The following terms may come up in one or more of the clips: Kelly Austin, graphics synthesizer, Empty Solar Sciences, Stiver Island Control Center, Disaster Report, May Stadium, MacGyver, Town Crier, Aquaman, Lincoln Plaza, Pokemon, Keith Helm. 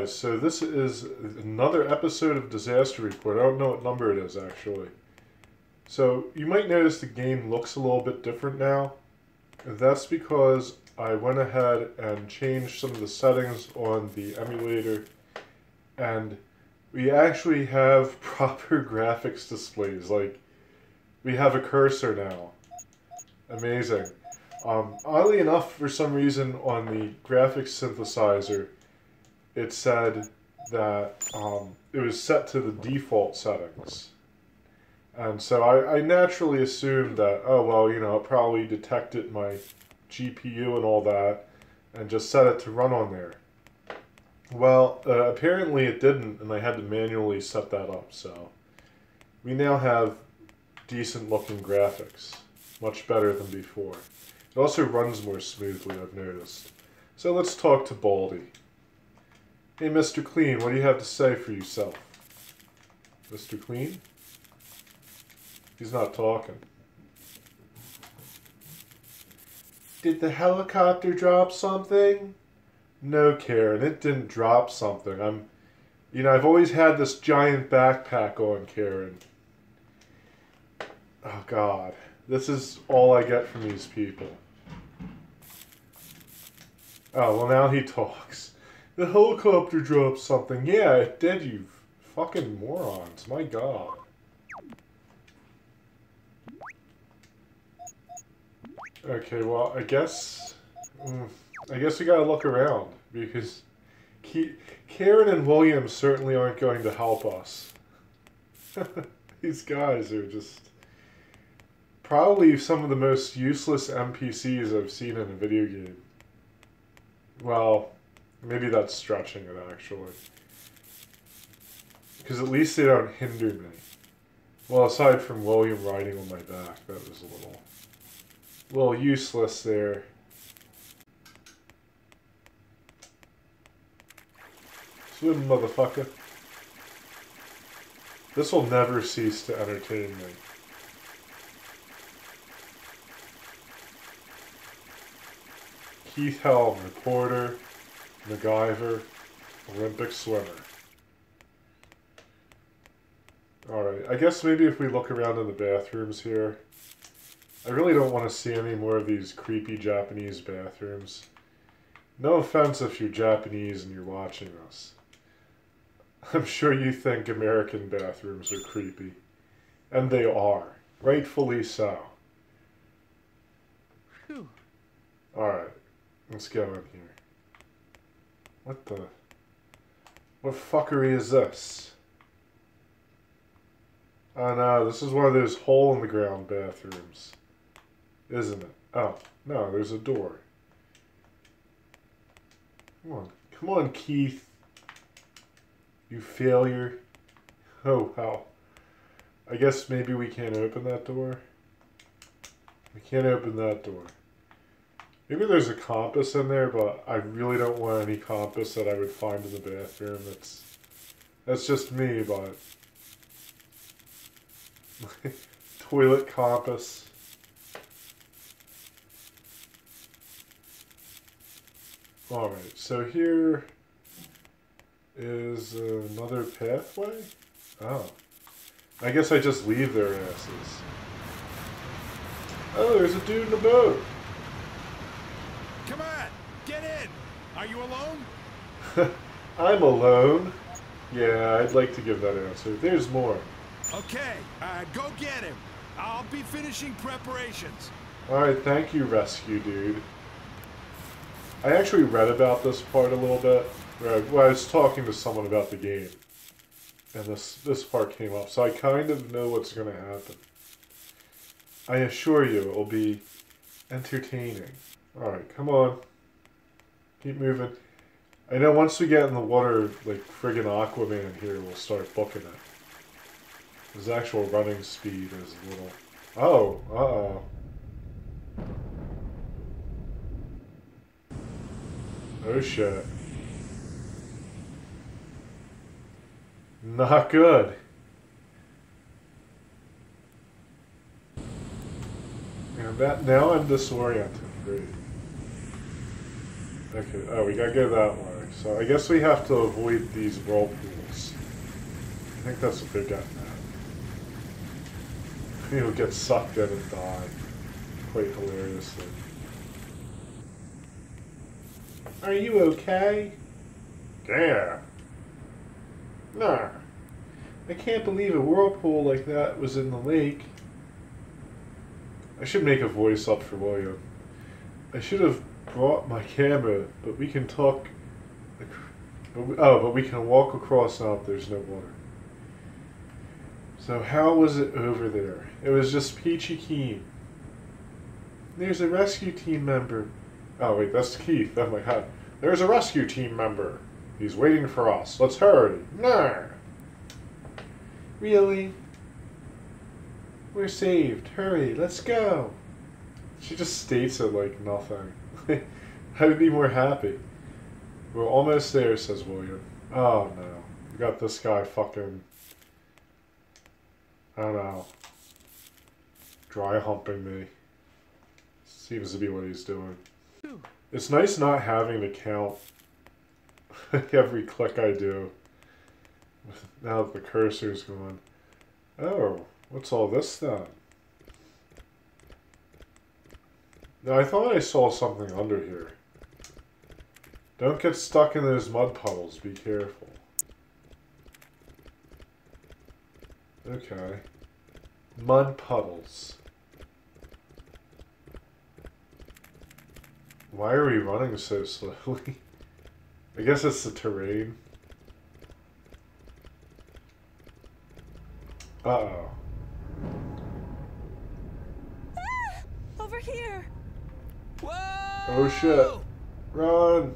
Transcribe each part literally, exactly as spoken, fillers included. guys, so this is another episode of Disaster Report. I don't know what number it is, actually. So, you might notice the game looks a little bit different now. That's because I went ahead and changed some of the settings on the emulator, and we actually have proper graphics displays. Like, we have a cursor now. Amazing. Um, oddly enough, for some reason, on the graphics synthesizer, it said that um, it was set to the default settings. And so I, I naturally assumed that, oh, well, you know, it probably detected my G P U and all that and just set it to run on there. Well, uh, apparently it didn't, and I had to manually set that up. So we now have decent-looking graphics, much better than before. It also runs more smoothly, I've noticed. So let's talk to Baldy. Hey, Mister Clean, what do you have to say for yourself? Mister Clean? He's not talking. Did the helicopter drop something? No, Karen, it didn't drop something. I'm, you know, I've always had this giant backpack on, Karen. Oh, God. This is all I get from these people. Oh, well, now he talks. The helicopter dropped something. Yeah, it did, you fucking morons. My God. Okay, well, I guess... Mm, I guess we gotta look around, because... Ke Karen and William certainly aren't going to help us. These guys are just... probably some of the most useless N P Cs I've seen in a video game. Well, maybe that's stretching it, actually. Because at least they don't hinder me. Well, aside from William riding on my back, that was a little, little useless there. Swim, motherfucker. This will never cease to entertain me. Keith Helm, reporter, MacGyver, Olympic swimmer. Alright, I guess maybe if we look around in the bathrooms here. I really don't want to see any more of these creepy Japanese bathrooms. No offense if you're Japanese and you're watching us. I'm sure you think American bathrooms are creepy. And they are. Rightfully so. Alright. Let's go in here. What the... what fuckery is this? Oh no, this is one of those hole-in-the-ground bathrooms. Isn't it? Oh, no, there's a door. Come on. Come on, Keith. You failure. Oh, wow. I guess maybe we can't open that door. We can't open that door. Maybe there's a compass in there, but I really don't want any compass that I would find in the bathroom. That's, that's just me, but... toilet compass. Alright, so here is another pathway? Oh. I guess I just leave their asses. Oh, there's a dude in a boat! Come on, get in. Are you alone? I'm alone. Yeah, I'd like to give that answer. There's more. Okay, uh, go get him. I'll be finishing preparations. All right, thank you, rescue dude. I actually read about this part a little bit. Where I, well, I was talking to someone about the game, and this this part came up, so I kind of know what's going to happen. I assure you, it will be entertaining. Alright, come on. Keep moving. I know once we get in the water, like, friggin' Aquaman here will start booking it. His actual running speed is a little... Oh, uh-oh. Oh, shit. Not good. And that, now I'm disoriented. Great. Okay, oh, we gotta go that way. So I guess we have to avoid these whirlpools. I think that's what they're getting at. You'll get sucked in and die quite hilariously. Are you okay? Yeah. Nah. I can't believe a whirlpool like that was in the lake. I should make a voice up for William. I should have brought my camera, but we can talk... Oh, but we can walk across now if there's no water. So how was it over there? It was just peachy keen. There's a rescue team member. Oh wait, that's Keith. Oh my god. There's a rescue team member. He's waiting for us. Let's hurry. Nah. Really? We're saved. Hurry. Let's go. She just states it like nothing. I would be more happy. We're almost there, says William. Oh no. We got this guy fucking... I don't know. Dry humping me. Seems to be what he's doing. It's nice not having to count every click I do. Now that the cursor's gone. Oh, what's all this then? Now I thought I saw something under here. Don't get stuck in those mud puddles, be careful. Okay. Mud puddles. Why are we running so slowly? I guess it's the terrain. Uh-oh. Ah, over here. Whoa! Oh shit. Run.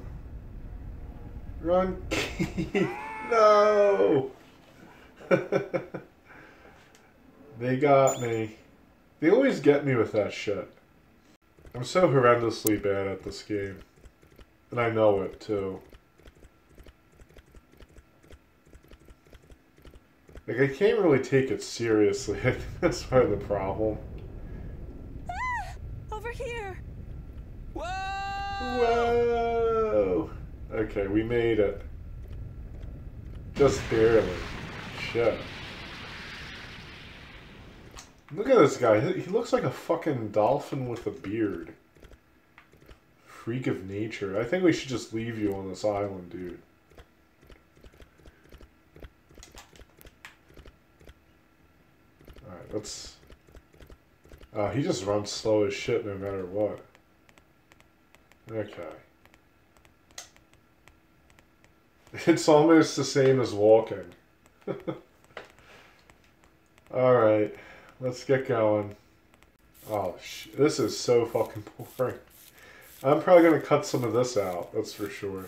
Run, Keith. No. They got me. They always get me with that shit. I'm so horrendously bad at this game. And I know it, too. Like, I can't really take it seriously. I think that's part of the problem. Ah, over here! Whoa! Whoa! Okay, we made it. Just barely. Shit. Look at this guy. He looks like a fucking dolphin with a beard. Freak of nature. I think we should just leave you on this island, dude. Alright, let's... Uh, he just runs slow as shit no matter what. Okay. It's almost the same as walking. Alright. Let's get going. Oh, sh this is so fucking boring. I'm probably going to cut some of this out, that's for sure.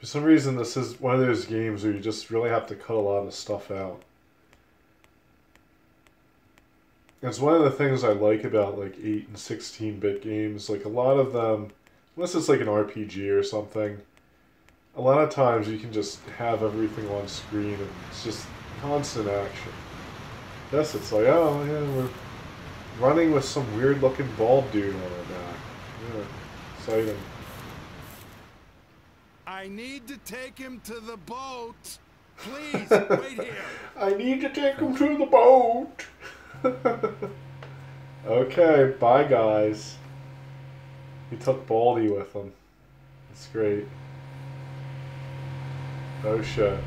For some reason, this is one of those games where you just really have to cut a lot of stuff out. It's one of the things I like about like eight and sixteen bit games. Like a lot of them, unless it's like an R P G or something, a lot of times you can just have everything on screen and it's just... constant action. Yes, it's like, oh yeah, we're running with some weird looking bald dude on our back. Yeah, exciting. I need to take him to the boat. Please, wait here. I need to take him to the boat. Okay, bye guys. He took Baldy with him. That's great. Oh shit.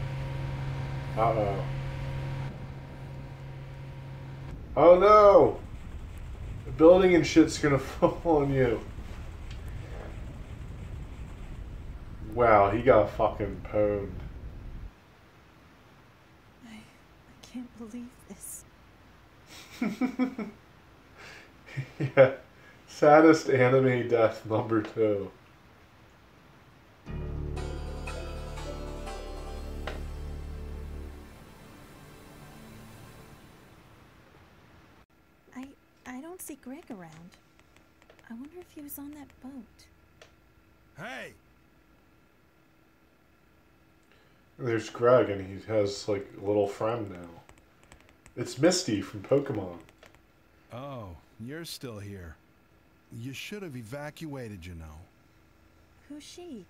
Uh-oh. Oh no! The building and shit's gonna fall on you. Wow, he got fucking pwned. I, I can't believe this. Yeah. Saddest anime death number two. See Greg around. I wonder if he was on that boat. Hey! There's Greg and he has like a little friend now. It's Misty from Pokemon. Oh, you're still here. You should have evacuated, you know. Who's she?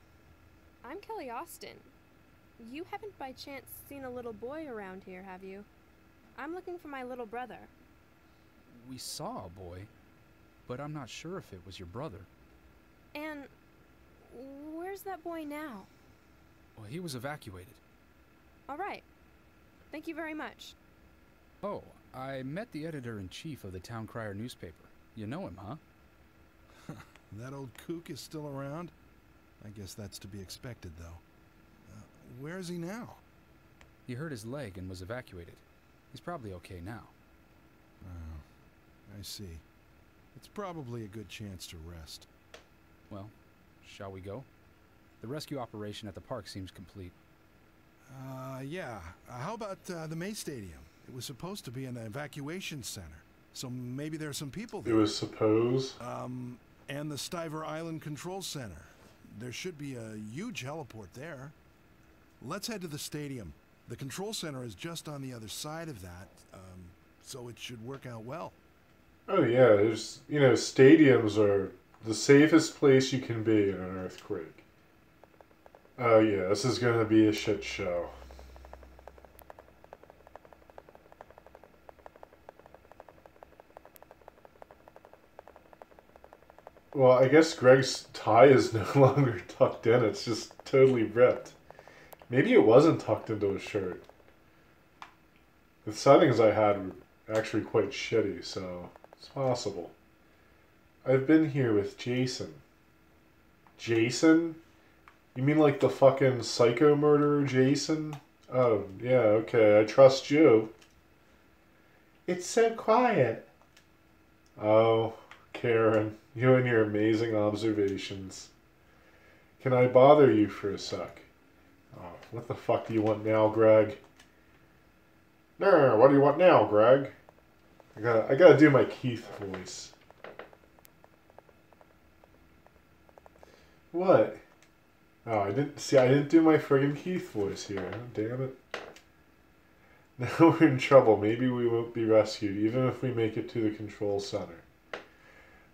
I'm Kelly Austin. You haven't by chance seen a little boy around here, have you? I'm looking for my little brother. We saw a boy, but I'm not sure if it was your brother. And where's that boy now? Well, he was evacuated. All right. Thank you very much. Oh, I met the editor-in-chief of the Town Crier newspaper. You know him, huh? That old kook is still around? I guess that's to be expected, though. Uh, where is he now? He hurt his leg and was evacuated. He's probably okay now. Oh, I see. It's probably a good chance to rest. Well, shall we go? The rescue operation at the park seems complete. Uh, yeah. Uh, how about uh, the May Stadium? It was supposed to be an evacuation center, so maybe there's some people there. It was supposed. Um, and the Stiver Island Control Center. There should be a huge heliport there. Let's head to the stadium. The control center is just on the other side of that, um, so it should work out well. Oh yeah, there's, you know, stadiums are the safest place you can be in an earthquake. Oh yeah, this is gonna be a shit show. Well, I guess Greg's tie is no longer tucked in. It's just totally ripped. Maybe it wasn't tucked into his shirt. The settings I had were actually quite shitty, so it's possible. I've been here with Jason. Jason? You mean like the fucking psycho murderer Jason? Oh, yeah, okay, I trust you. It's so quiet. Oh, Karen. You and your amazing observations. Can I bother you for a sec? Oh, what the fuck do you want now, Greg? No, what do you want now, Greg? I gotta, I gotta do my Keith voice. What? Oh, I didn't see. I didn't do my friggin' Keith voice here. Oh, damn it! Now we're in trouble. Maybe we won't be rescued, even if we make it to the control center.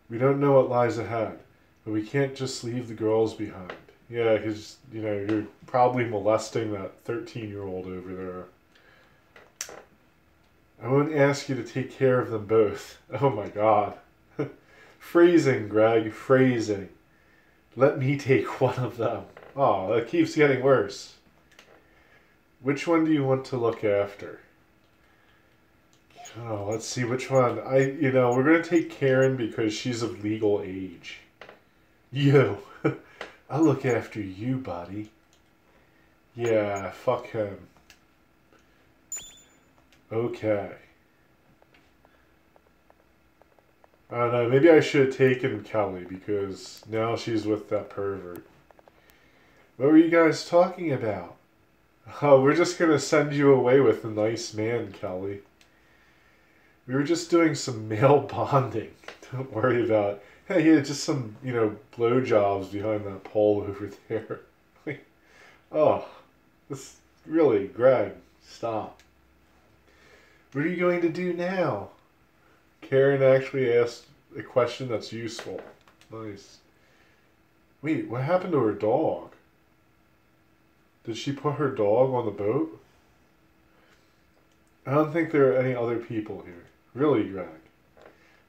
We don't know what lies ahead, but we can't just leave the girls behind. Yeah, because, you know, you're probably molesting that thirteen-year-old over there. I won't ask you to take care of them both. Oh my god. Phrasing, Greg, phrasing. Let me take one of them. Oh, that keeps getting worse. Which one do you want to look after? Oh, let's see which one. I, you know, we're going to take Karen because she's of legal age. You. I'll look after you, buddy. Yeah, fuck him. Okay. I don't know, maybe I should have taken Kelly because now she's with that pervert. What were you guys talking about? Oh, we're just going to send you away with a nice man, Kelly. We were just doing some male bonding. Don't worry about it. Hey, yeah, just some, you know, blowjobs behind that pole over there. Like, oh, this really, Greg, stop. What are you going to do now? Karen actually asked a question that's useful. Nice. Wait, what happened to her dog? Did she put her dog on the boat? I don't think there are any other people here. Really, Greg.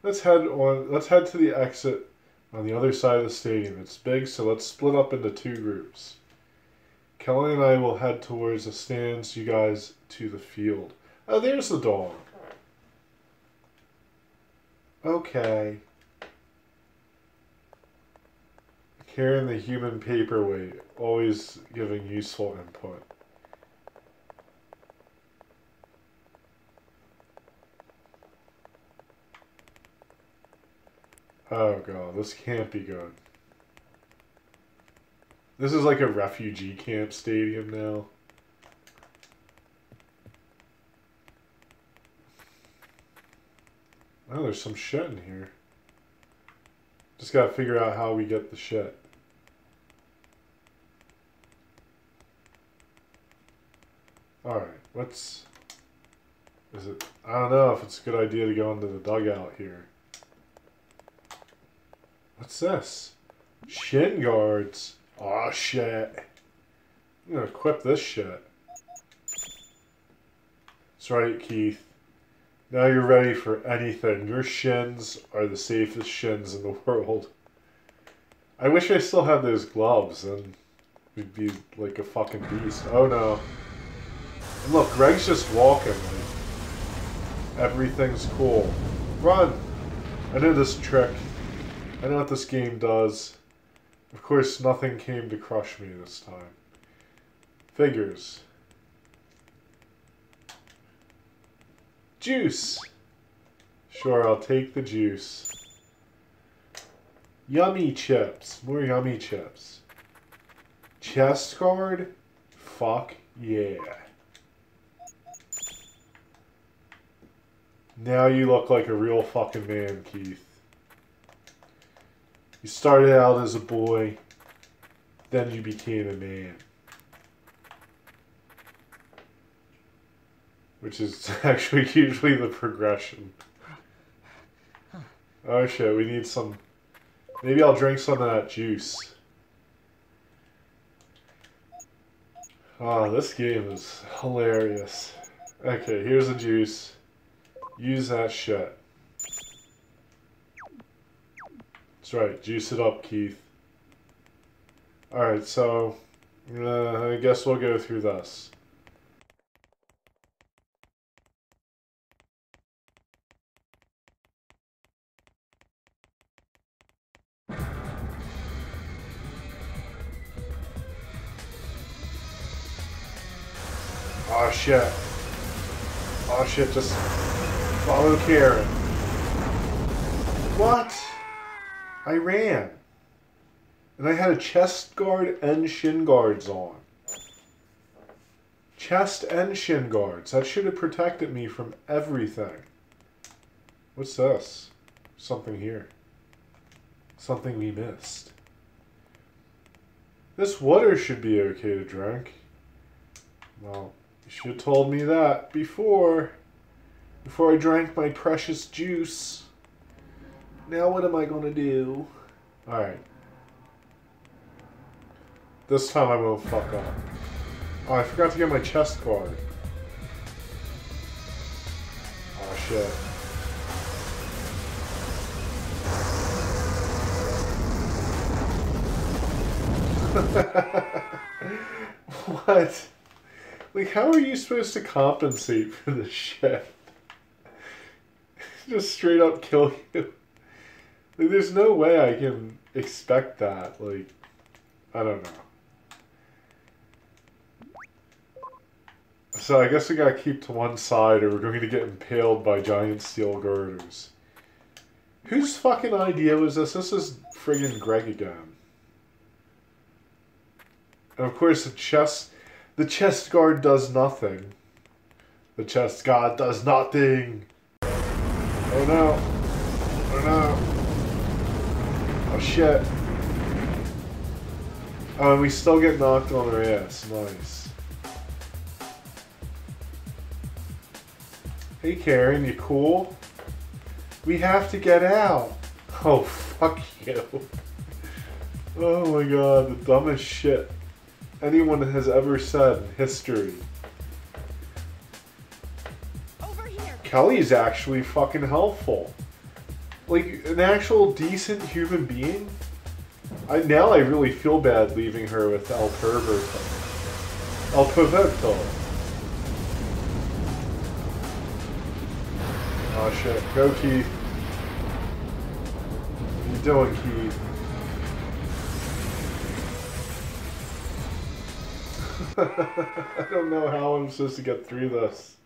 Let's head on. Let's head to the exit on the other side of the stadium. It's big, so let's split up into two groups. Kelly and I will head towards the stands, you guys to the field. Oh, there's the dog. Okay. Karen the human paperweight, always giving useful input. Oh god, this can't be good. This is like a refugee camp stadium now. Oh, there's some shit in here. Just gotta figure out how we get the shit. Alright, what's... Is it... I don't know if it's a good idea to go into the dugout here. What's this? Shin guards. Aw, shit. I'm gonna equip this shit. That's right, Keith. Now you're ready for anything. Your shins are the safest shins in the world. I wish I still had those gloves, and we'd be like a fucking beast. Oh no. And look, Greg's just walking. Like, everything's cool. Run! I know this trick. I know what this game does. Of course, nothing came to crush me this time. Figures. Juice! Sure, I'll take the juice. Yummy chips. More yummy chips. Chest card? Fuck yeah. Now you look like a real fucking man, Keith. You started out as a boy, then you became a man. Which is actually usually the progression. Oh shit, we need some... Maybe I'll drink some of that juice. Ah, oh, this game is hilarious. Okay, here's the juice. Use that shit. That's right, juice it up, Keith. Alright, so... Uh, I guess we'll go through this. Oh shit. Oh shit, just follow Karen. What? I ran. And I had a chest guard and shin guards on. Chest and shin guards. That should have protected me from everything. What's this? Something here. Something we missed. This water should be okay to drink. Well... You should have told me that before, before I drank my precious juice. Now what am I going to do? Alright. This time I won't fuck up. Oh, I forgot to get my chest guard. Oh shit. What? Like, how are you supposed to compensate for this shit? Just straight up kill you. Like, there's no way I can expect that. Like, I don't know. So I guess we gotta keep to one side or we're going to get impaled by giant steel girders. Whose fucking idea was this? This is friggin' Greg again. And of course the chest... The chest guard does nothing. The chest guard does nothing. Oh no. Oh no. Oh shit. Oh, and we still get knocked on our ass. Nice. Hey Karen, you cool? We have to get out. Oh, fuck you. Oh my god, the dumbest shit anyone has ever said in history. Over here. Kelly's actually fucking helpful. Like, an actual decent human being? I Now I really feel bad leaving her with El Perverto. El Perverto. Oh shit. Go, Keith. What are you doing, Keith? I don't know how I'm supposed to get through this.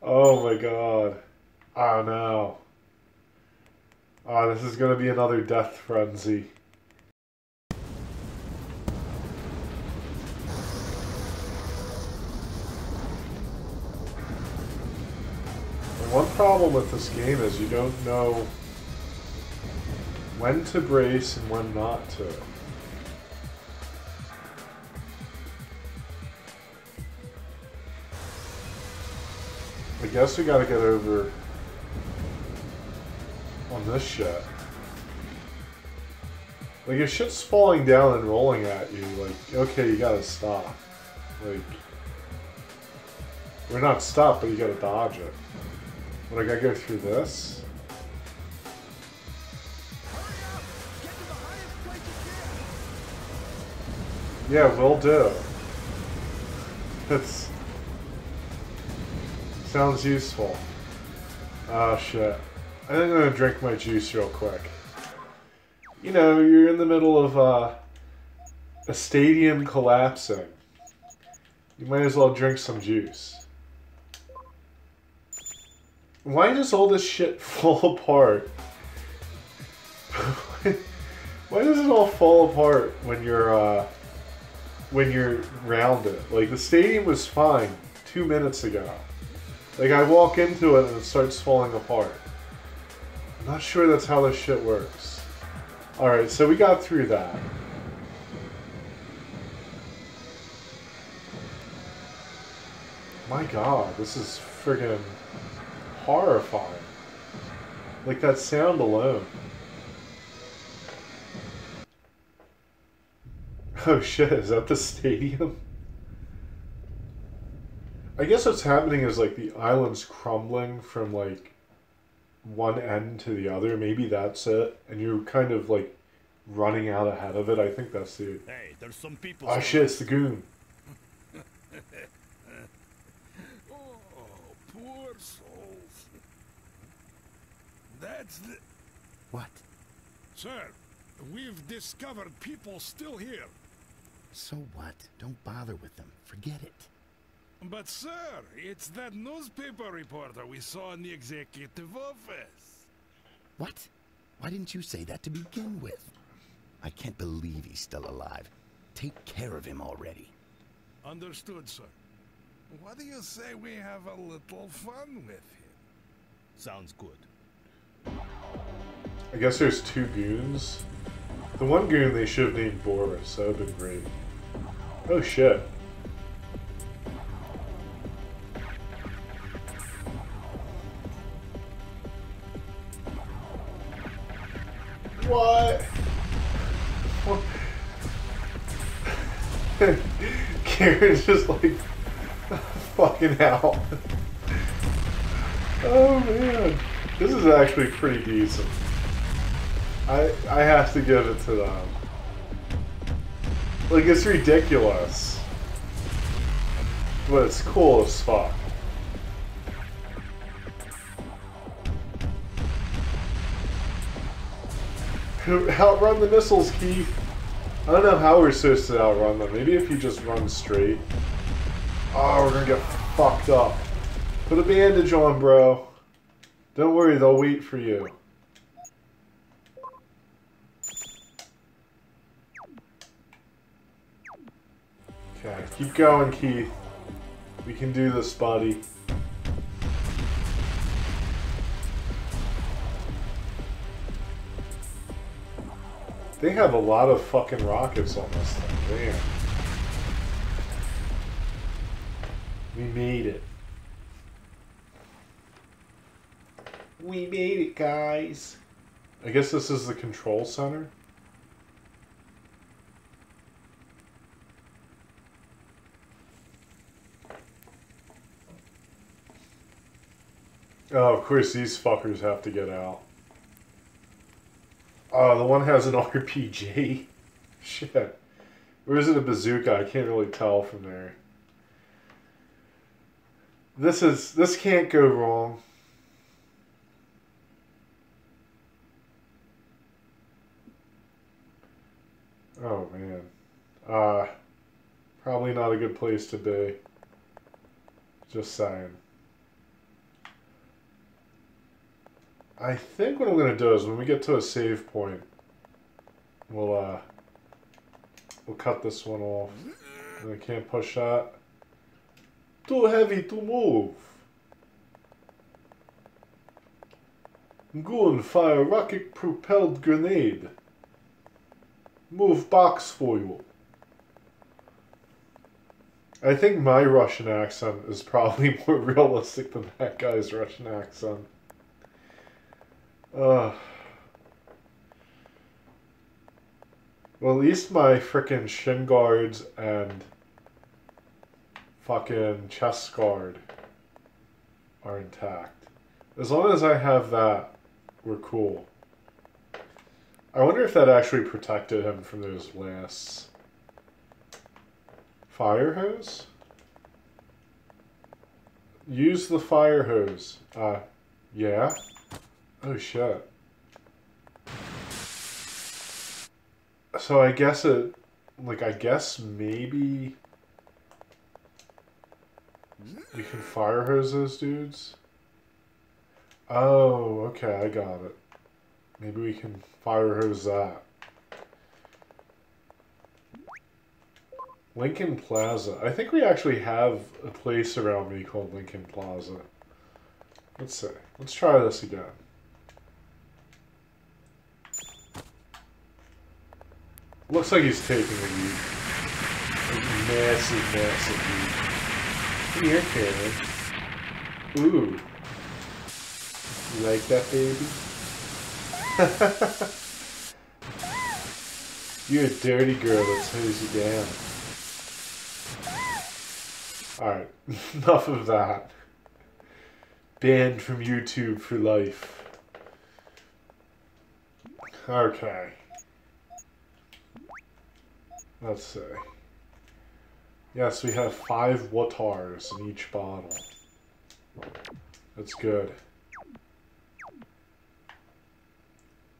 Oh my god. Oh no. Oh, this is gonna be another death frenzy. The one problem with this game is you don't know when to brace and when not to. I guess we gotta get over on this shit. Like, if shit's falling down and rolling at you, like, okay, you gotta stop. Like, we're not stopped, but you gotta dodge it. But I gotta go through this. Yeah, will do. That's... sounds useful. Ah, shit. I think I'm gonna drink my juice real quick. You know, you're in the middle of uh, a stadium collapsing. You might as well drink some juice. Why does all this shit fall apart? Why does it all fall apart when you're uh, when you're round it? Like, the stadium was fine two minutes ago. Like, I walk into it and it starts falling apart. I'm not sure that's how this shit works. Alright, so we got through that. My god, this is friggin' horrifying. Like, that sound alone. Oh shit, is that the stadium? I guess what's happening is, like, the island's crumbling from, like, one end to the other. Maybe that's it. And you're kind of, like, running out ahead of it. I think that's the... Hey, there's some people... Oh, shit, it's the goon. Oh, poor souls. That's the... What? Sir, we've discovered people still here. So what? Don't bother with them. Forget it. But sir, it's that newspaper reporter we saw in the executive office. What? Why didn't you say that to begin with? I can't believe he's still alive. Take care of him already. Understood, sir. What do you say we have a little fun with him? Sounds good. I guess there's two goons. The one goon they should have named Boris. That would have been great. Oh shit. What? What? Karen's just like fucking out. Oh man, this is actually pretty decent. I I have to give it to them. Like, it's ridiculous, but it's cool as fuck. Outrun the missiles, Keith. I don't know how we're supposed to outrun them. Maybe if you just run straight. Oh, we're gonna get fucked up. Put a bandage on, bro. Don't worry, they'll wait for you. Okay, keep going, Keith. We can do this, buddy. They have a lot of fucking rockets on this thing, damn. We made it. We made it, guys. I guess this is the control center. Oh, of course these fuckers have to get out. Oh, the one has an R P G. Shit. Or is it a bazooka? I can't really tell from there. This is... this can't go wrong. Oh, man. Uh, probably not a good place to be. Just saying. I think what I'm going to do is when we get to a save point, we'll, uh, we'll cut this one off. And I can't push that. Too heavy to move. Go and fire rocket-propelled grenade. Move box for you. I think my Russian accent is probably more realistic than that guy's Russian accent. Uh, Well, at least my frickin' shin guards and fucking chest guard are intact. As long as I have that, we're cool. I wonder if that actually protected him from those blasts. Fire hose? Use the fire hose. Uh, yeah? Oh shit. So I guess it, like, I guess maybe we can fire hose those dudes? Oh, okay, I got it. Maybe we can fire hose that. Lincoln Plaza. I think we actually have a place around me called Lincoln Plaza. Let's see. Let's try this again. Looks like he's taking a leak. A massive, massive leak. Come here, Karen. Ooh. You like that, baby? You're a dirty girl that slows you down. Alright, enough of that. Banned from YouTube for life. Okay. Let's see. Yes, we have five watars in each bottle. That's good.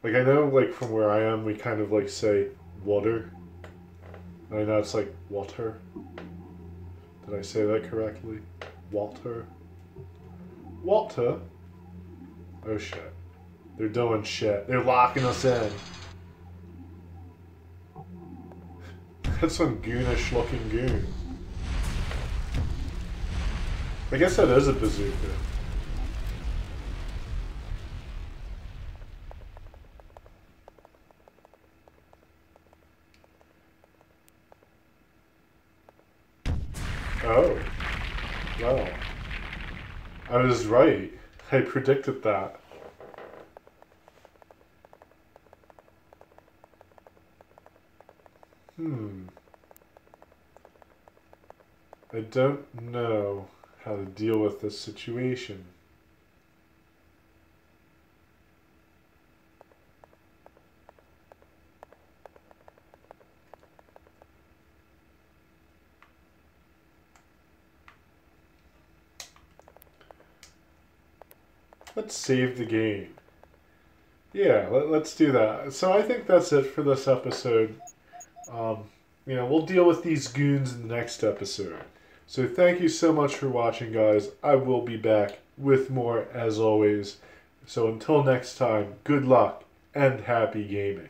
Like, I know, like, from where I am, we kind of, like, say water. I know it's, like, water. Did I say that correctly? Water. Water? Oh shit. They're doing shit. They're locking us in. That's some goonish looking goon. I guess that is a bazooka. Oh, well, I was right. I predicted that. Hmm. I don't know how to deal with this situation. Let's save the game. Yeah, let, let's do that. So I think that's it for this episode. Um, you know, we'll deal with these goons in the next episode. So thank you so much for watching, guys. I will be back with more as always. So until next time, good luck and happy gaming.